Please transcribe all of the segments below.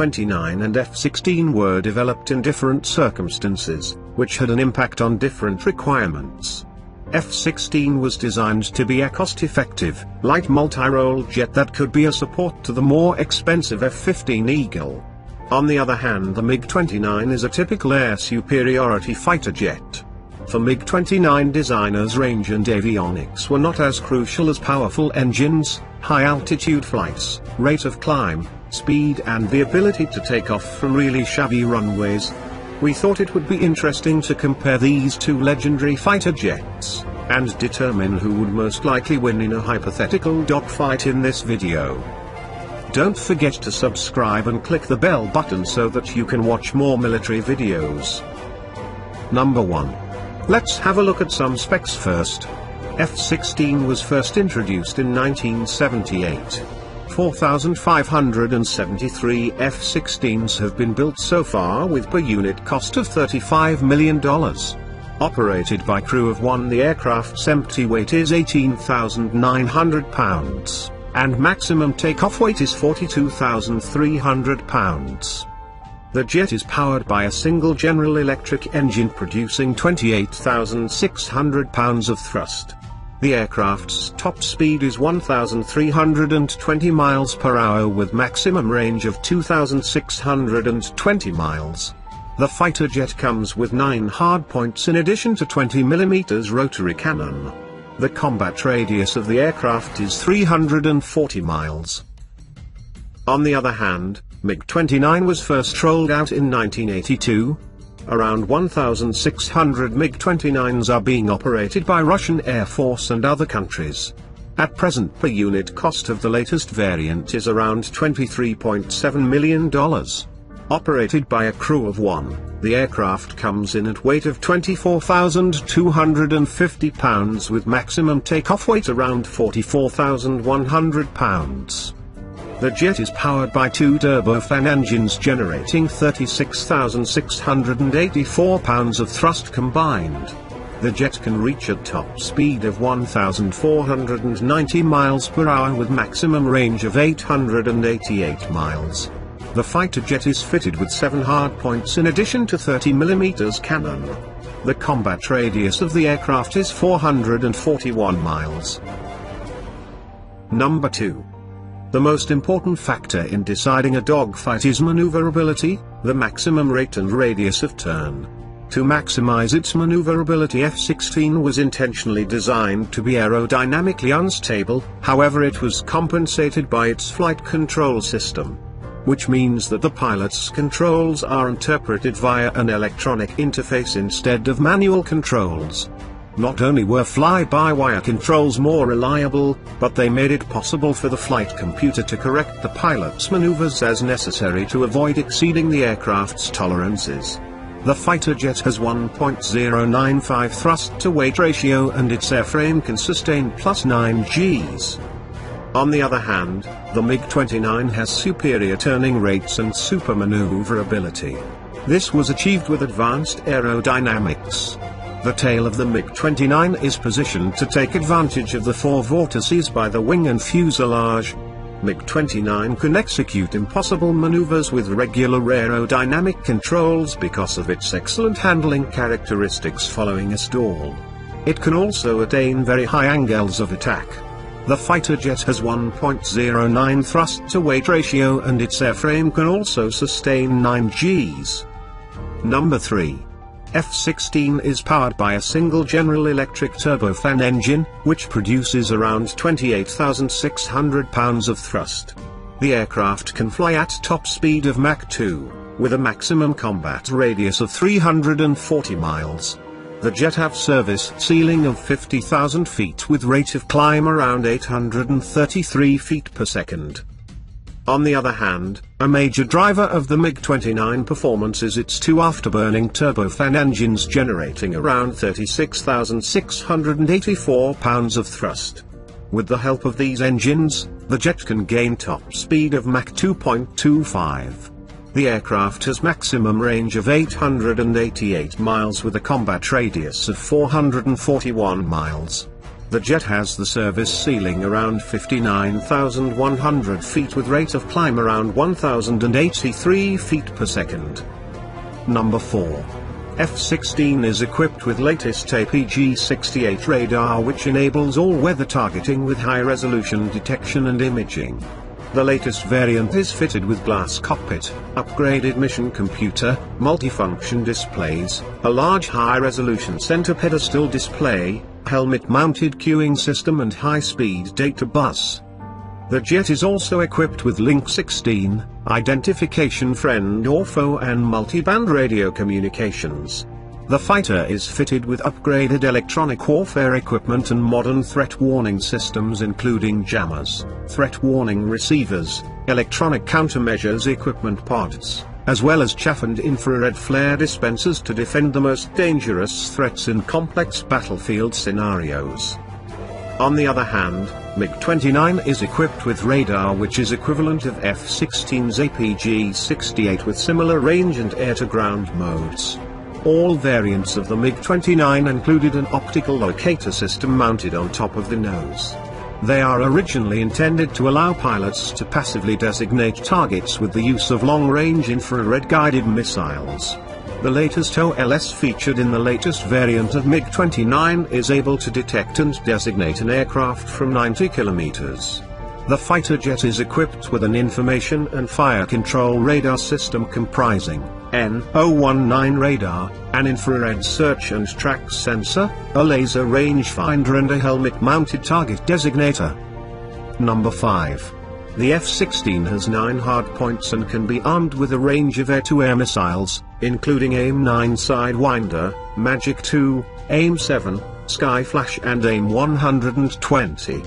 MiG-29 and F-16 were developed in different circumstances, which had an impact on different requirements. F-16 was designed to be a cost-effective, light multi-role jet that could be a support to the more expensive F-15 Eagle. On the other hand, the MiG-29 is a typical air superiority fighter jet. For MiG-29 designers, range and avionics were not as crucial as powerful engines, high-altitude flights, rate of climb, speed and the ability to take off from really shabby runways. We thought it would be interesting to compare these two legendary fighter jets, and determine who would most likely win in a hypothetical dogfight in this video. Don't forget to subscribe and click the bell button so that you can watch more military videos. Number 1. Let's have a look at some specs first. F-16 was first introduced in 1978. 4,573 F-16s have been built so far with per unit cost of $35 million. Operated by crew of one, the aircraft's empty weight is 18,900 pounds, and maximum takeoff weight is 42,300 pounds. The jet is powered by a single General Electric engine producing 28,600 pounds of thrust. The aircraft's top speed is 1,320 miles per hour with maximum range of 2,620 miles. The fighter jet comes with 9 hardpoints in addition to 20 mm rotary cannon. The combat radius of the aircraft is 340 miles. On the other hand, MiG-29 was first rolled out in 1982. Around 1,600 MiG-29s are being operated by Russian Air Force and other countries. At present, per unit cost of the latest variant is around $23.7 million. Operated by a crew of one, the aircraft comes in at weight of 24,250 pounds with maximum takeoff weight around 44,100 pounds. The jet is powered by 2 turbofan engines generating 36,684 pounds of thrust combined. The jet can reach a top speed of 1,490 miles per hour with maximum range of 888 miles. The fighter jet is fitted with 7 hardpoints in addition to 30 mm cannon. The combat radius of the aircraft is 441 miles. Number 2. The most important factor in deciding a dogfight is maneuverability, the maximum rate and radius of turn. To maximize its maneuverability, F-16 was intentionally designed to be aerodynamically unstable, however it was compensated by its flight control system. Which means that the pilot's controls are interpreted via an electronic interface instead of manual controls. Not only were fly-by-wire controls more reliable, but they made it possible for the flight computer to correct the pilot's maneuvers as necessary to avoid exceeding the aircraft's tolerances. The fighter jet has 1.095 thrust-to-weight ratio and its airframe can sustain plus 9 Gs. On the other hand, the MiG-29 has superior turning rates and super maneuverability. This was achieved with advanced aerodynamics. The tail of the MiG-29 is positioned to take advantage of the 4 vortices by the wing and fuselage. MiG-29 can execute impossible maneuvers with regular aerodynamic controls because of its excellent handling characteristics following a stall. It can also attain very high angles of attack. The fighter jet has 1.09 thrust-to-weight ratio and its airframe can also sustain 9 Gs. Number 3. F-16 is powered by a single General Electric turbofan engine, which produces around 28,600 pounds of thrust. The aircraft can fly at top speed of Mach 2, with a maximum combat radius of 340 miles. The jet have service ceiling of 50,000 feet with rate of climb around 833 feet per second. On the other hand, a major driver of the MiG-29 performance is its 2 afterburning turbofan engines generating around 36,684 pounds of thrust. With the help of these engines, the jet can gain top speed of Mach 2.25. The aircraft has maximum range of 888 miles with a combat radius of 441 miles. The jet has the service ceiling around 59,100 feet with rate of climb around 1,083 feet per second. Number 4. F-16 is equipped with latest APG-68 radar, which enables all-weather targeting with high-resolution detection and imaging. The latest variant is fitted with glass cockpit, upgraded mission computer, multifunction displays, a large high-resolution center pedestal display, helmet-mounted queuing system and high-speed data bus. The jet is also equipped with Link 16, identification friend ortho and multiband radio communications. The fighter is fitted with upgraded electronic warfare equipment and modern threat warning systems including jammers, threat warning receivers, electronic countermeasures equipment parts, as well as chaff and infrared flare dispensers to defend the most dangerous threats in complex battlefield scenarios. On the other hand, MiG-29 is equipped with radar, which is equivalent of F-16's APG-68 with similar range and air-to-ground modes. All variants of the MiG-29 included an optical locator system mounted on top of the nose. They are originally intended to allow pilots to passively designate targets with the use of long-range infrared-guided missiles. The latest OLS featured in the latest variant of MiG-29 is able to detect and designate an aircraft from 90 kilometers. The fighter jet is equipped with an information and fire control radar system comprising N019 radar, an infrared search and track sensor, a laser rangefinder and a helmet-mounted target designator. Number 5. The F-16 has 9 hardpoints and can be armed with a range of air-to-air missiles, including AIM-9 Sidewinder, MAGIC-2, AIM-7, Sky Flash and AIM-120.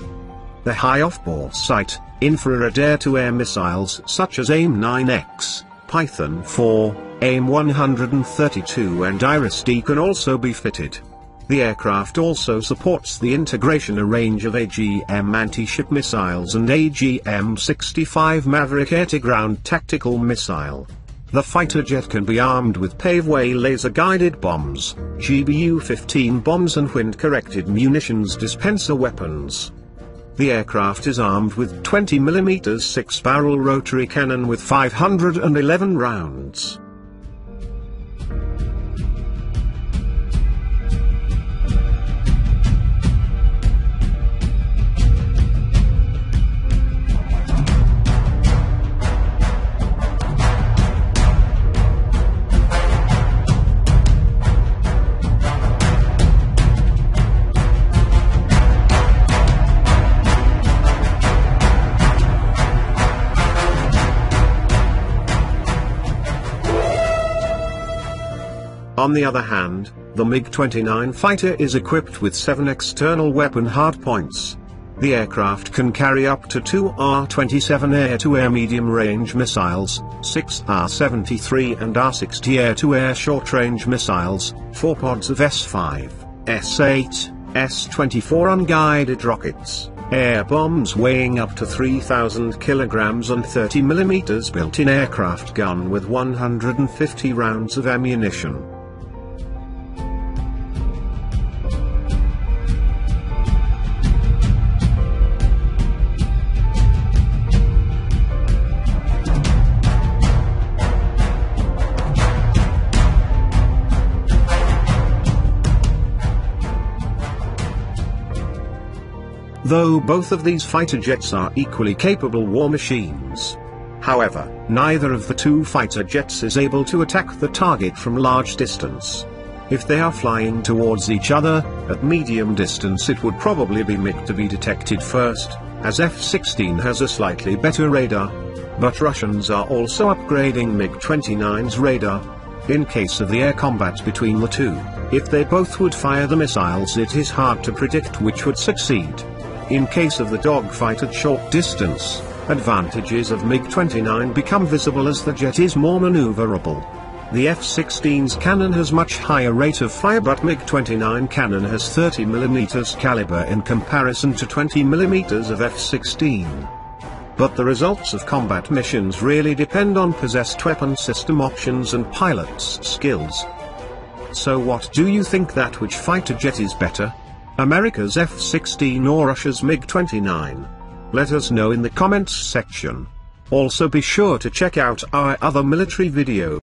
The high off-board sight, infrared air-to-air missiles such as AIM-9X, Python-4, AIM-132 and IRIS-D can also be fitted. The aircraft also supports the integration of a range of AGM anti-ship missiles and AGM-65 Maverick air-to-ground tactical missile. The fighter jet can be armed with Paveway laser-guided bombs, GBU-15 bombs and wind-corrected munitions dispenser weapons. The aircraft is armed with 20mm 6-barrel rotary cannon with 511 rounds. On the other hand, the MiG-29 fighter is equipped with 7 external weapon hardpoints. The aircraft can carry up to 2 R-27 air-to-air medium-range missiles, 6 R-73 and R-60 air-to-air short-range missiles, 4 pods of S-5, S-8, S-24 unguided rockets, air bombs weighing up to 3,000 kilograms and 30mm built-in aircraft gun with 150 rounds of ammunition. Though both of these fighter jets are equally capable war machines. However, neither of the two fighter jets is able to attack the target from large distance. If they are flying towards each other, at medium distance it would probably be MiG to be detected first, as F-16 has a slightly better radar. But Russians are also upgrading MiG-29's radar. In case of the air combat between the two, if they both would fire the missiles, it is hard to predict which would succeed. In case of the dogfight at short distance, advantages of MiG-29 become visible as the jet is more maneuverable. The F-16's cannon has much higher rate of fire, but MiG-29 cannon has 30mm caliber in comparison to 20mm of F-16. But the results of combat missions really depend on possessed weapon system options and pilots' skills. So what do you think, that which fighter jet is better? America's F-16 or Russia's MiG-29? Let us know in the comments section. Also be sure to check out our other military videos.